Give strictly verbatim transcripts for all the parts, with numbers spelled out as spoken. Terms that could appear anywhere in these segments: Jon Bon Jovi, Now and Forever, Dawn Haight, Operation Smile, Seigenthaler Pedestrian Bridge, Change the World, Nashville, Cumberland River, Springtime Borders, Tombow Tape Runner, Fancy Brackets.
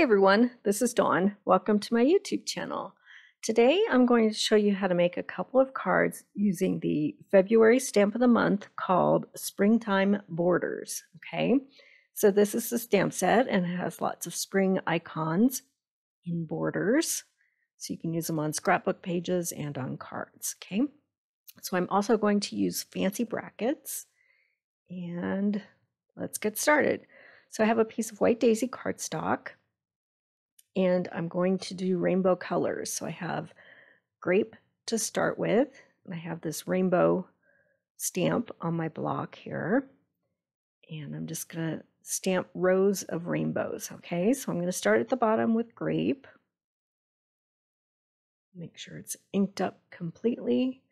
Hey everyone, this is Dawn. Welcome to my YouTube channel. Today I'm going to show you how to make a couple of cards using the February stamp of the month called Springtime Borders. Okay, so this is the stamp set and it has lots of spring icons in borders. So you can use them on scrapbook pages and on cards. Okay, so I'm also going to use fancy brackets and let's get started. So I have a piece of white daisy cardstock and I'm going to do rainbow colors. So I have grape to start with, and I have this rainbow stamp on my block here. And I'm just gonna stamp rows of rainbows, okay? So I'm gonna start at the bottom with grape. Make sure it's inked up completely.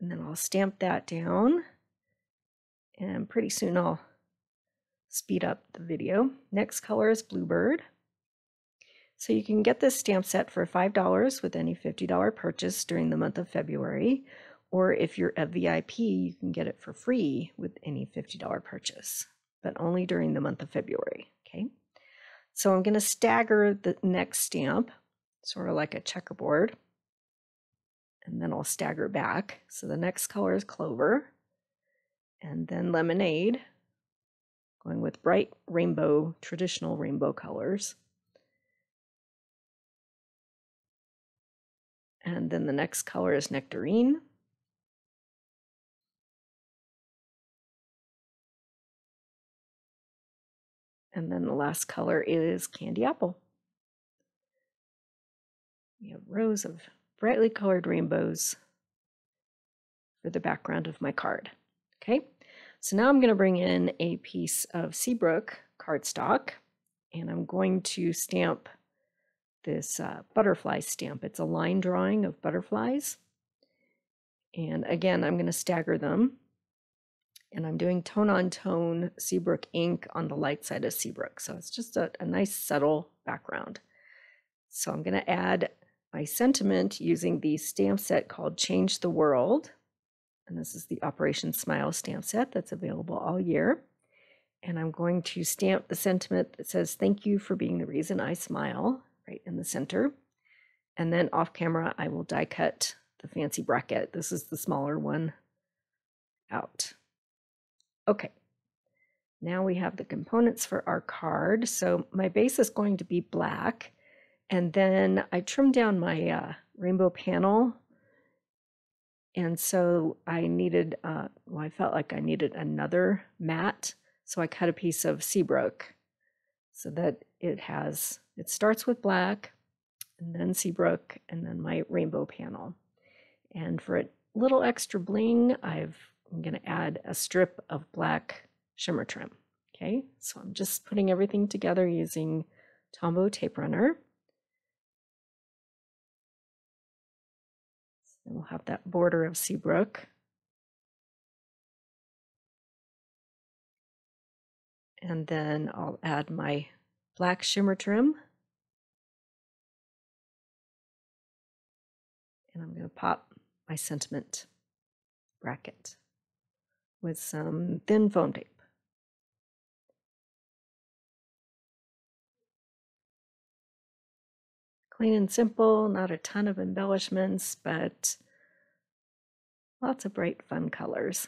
And then I'll stamp that down. And pretty soon I'll speed up the video. Next color is Bluebird. So you can get this stamp set for five dollars with any fifty dollar purchase during the month of February, or if you're a V I P, you can get it for free with any fifty dollar purchase, but only during the month of February, okay? So I'm gonna stagger the next stamp, sort of like a checkerboard, and then I'll stagger back. So the next color is Clover, and then Lemonade, going with bright rainbow, traditional rainbow colors. And then the next color is Nectarine. And then the last color is Candy Apple. We have rows of brightly colored rainbows for the background of my card. Okay, so now I'm going to bring in a piece of Seabrook cardstock and I'm going to stamp this uh, butterfly stamp. It's a line drawing of butterflies. And again, I'm going to stagger them. And I'm doing tone on tone Seabrook ink on the light side of Seabrook. So it's just a, a nice subtle background. So I'm going to add my sentiment using the stamp set called Change the World. And this is the Operation Smile stamp set that's available all year. And I'm going to stamp the sentiment that says, "Thank you for being the reason I smile," right in the center. And then off camera, I will die cut the fancy bracket. This is the smaller one out. Okay, now we have the components for our card. So my base is going to be black. And then I trimmed down my uh, rainbow panel. And so I needed, uh, well, I felt like I needed another matte. So I cut a piece of Seabrook so that it has, it starts with black, and then Seabrook, and then my rainbow panel. And for a little extra bling, I've, I'm gonna add a strip of black shimmer trim, okay? So I'm just putting everything together using Tombow Tape Runner. So we'll have that border of Seabrook. And then I'll add my black shimmer trim. And I'm going to pop my sentiment bracket with some thin foam tape. Clean and simple, not a ton of embellishments, but lots of bright, fun colors.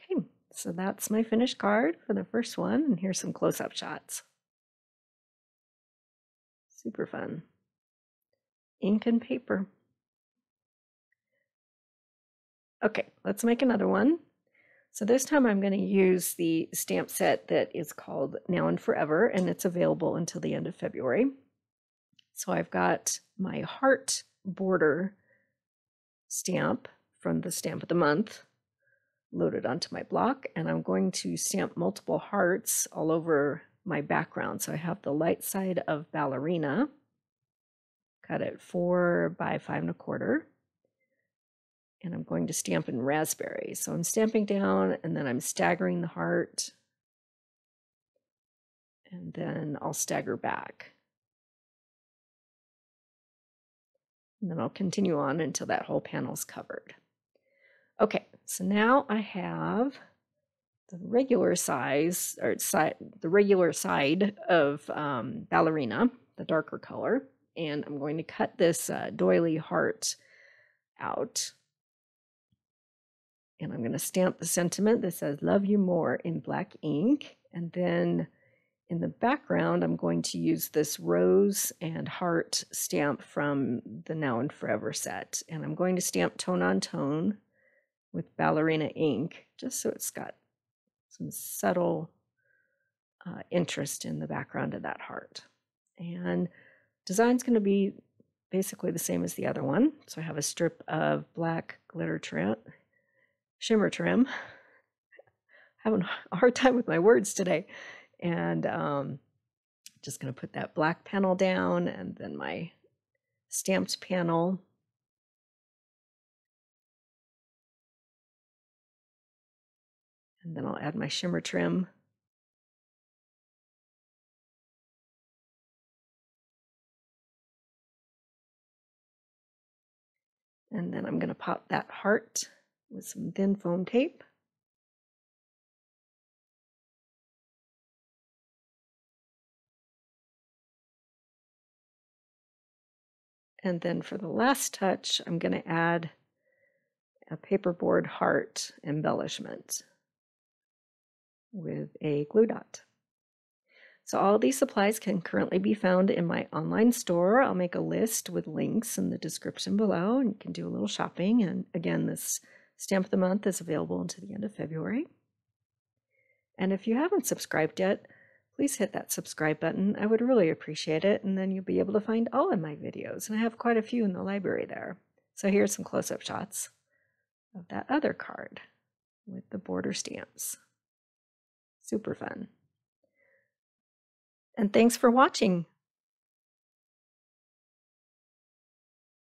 Okay, so that's my finished card for the first one, and here's some close-up shots. Super fun. Ink and paper. Okay, let's make another one. So this time I'm going to use the stamp set that is called Now and Forever, and it's available until the end of February. So I've got my heart border stamp from the stamp of the month loaded onto my block, and I'm going to stamp multiple hearts all over my background. So I have the light side of Ballerina, cut it four by five and a quarter. And I'm going to stamp in Raspberry. So I'm stamping down and then I'm staggering the heart. And then I'll stagger back. And then I'll continue on until that whole panel's covered. Okay, so now I have the regular size or si the regular side of um, Ballerina, the darker color, and I'm going to cut this uh, doily heart out. And I'm going to stamp the sentiment that says love you more in black ink. And then in the background, I'm going to use this rose and heart stamp from the Now and Forever set. And I'm going to stamp tone on tone with Ballerina ink, just so it's got some subtle uh, interest in the background of that heart. And design's going to be basically the same as the other one. So I have a strip of black glitter trim, shimmer trim. Having a hard time with my words today. And um, just going to put that black panel down and then my stamped panel. And then I'll add my shimmer trim. And then I'm going to pop that heart with some thin foam tape. And then for the last touch, I'm going to add a paperboard heart embellishment with a glue dot. So all these supplies can currently be found in my online store. I'll make a list with links in the description below, and you can do a little shopping. And again, this Stamp of the Month is available until the end of February. And if you haven't subscribed yet, please hit that subscribe button. I would really appreciate it, and then you'll be able to find all of my videos, and I have quite a few in the library there. So here's some close-up shots of that other card with the border stamps. Super fun. And thanks for watching.